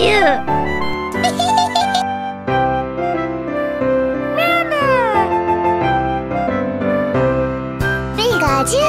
Pikachu!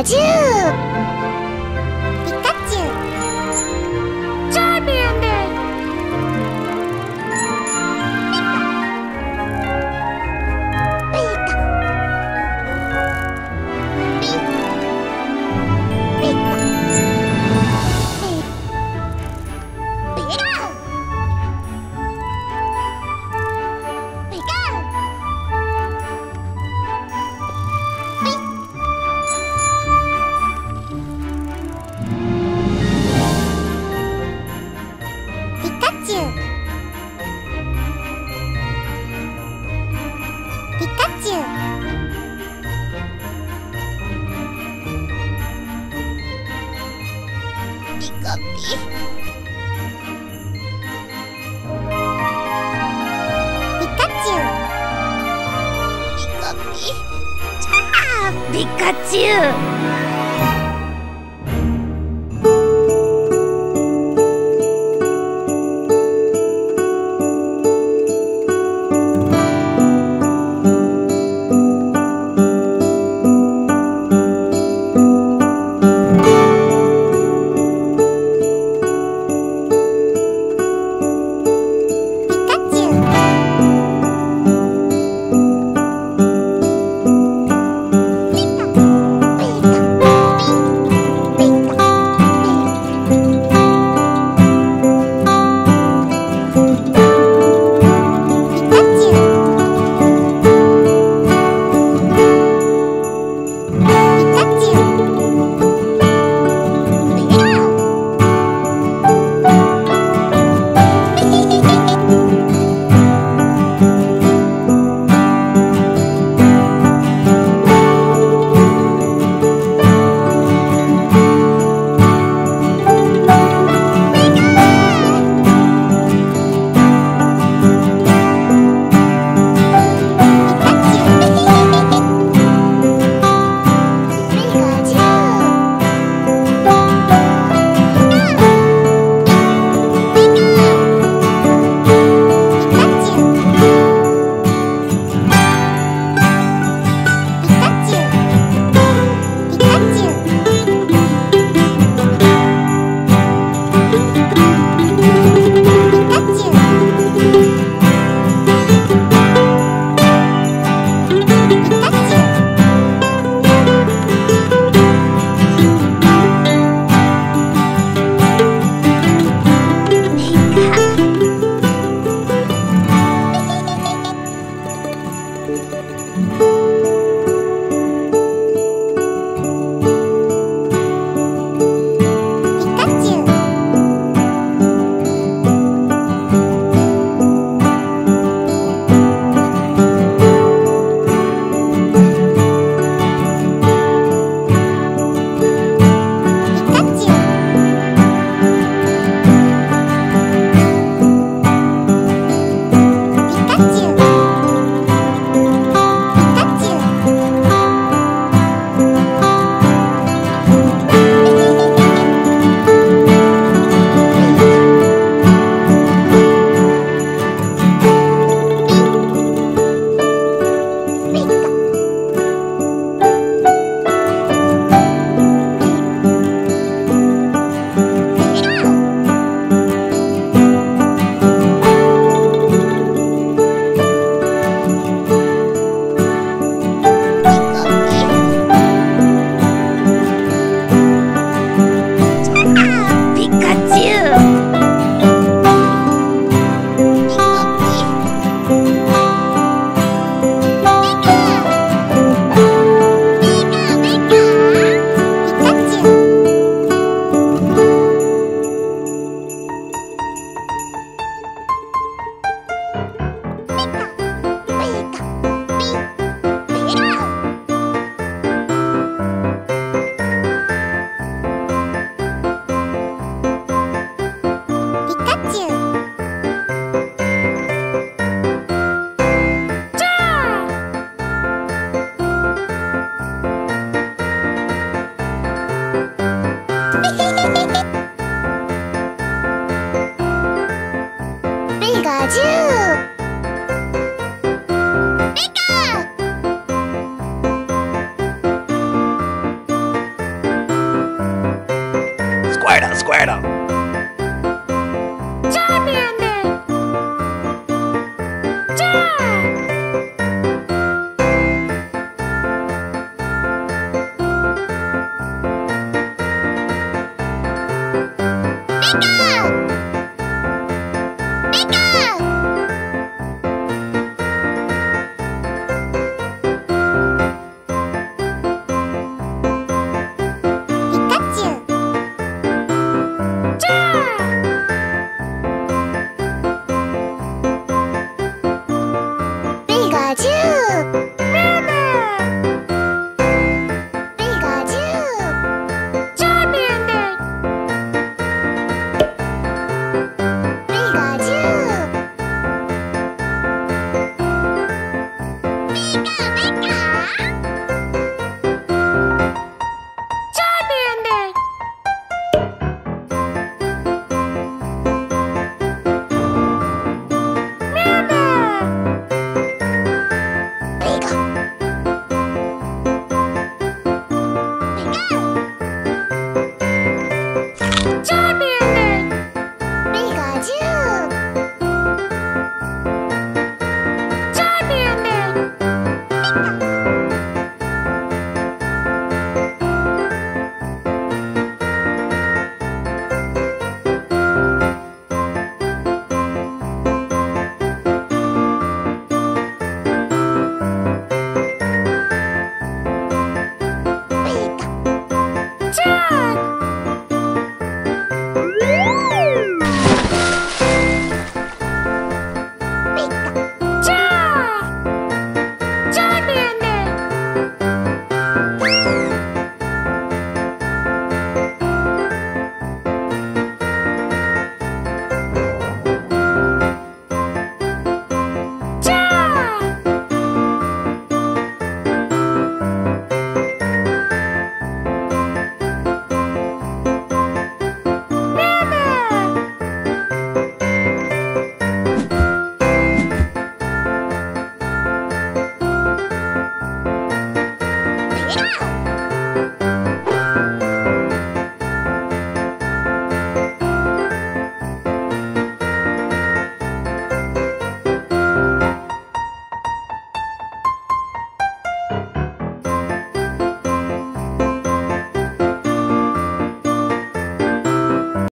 Pikachu! Pikachu! Charmander! Pika! Pika! Pika! Pika! Pikachu!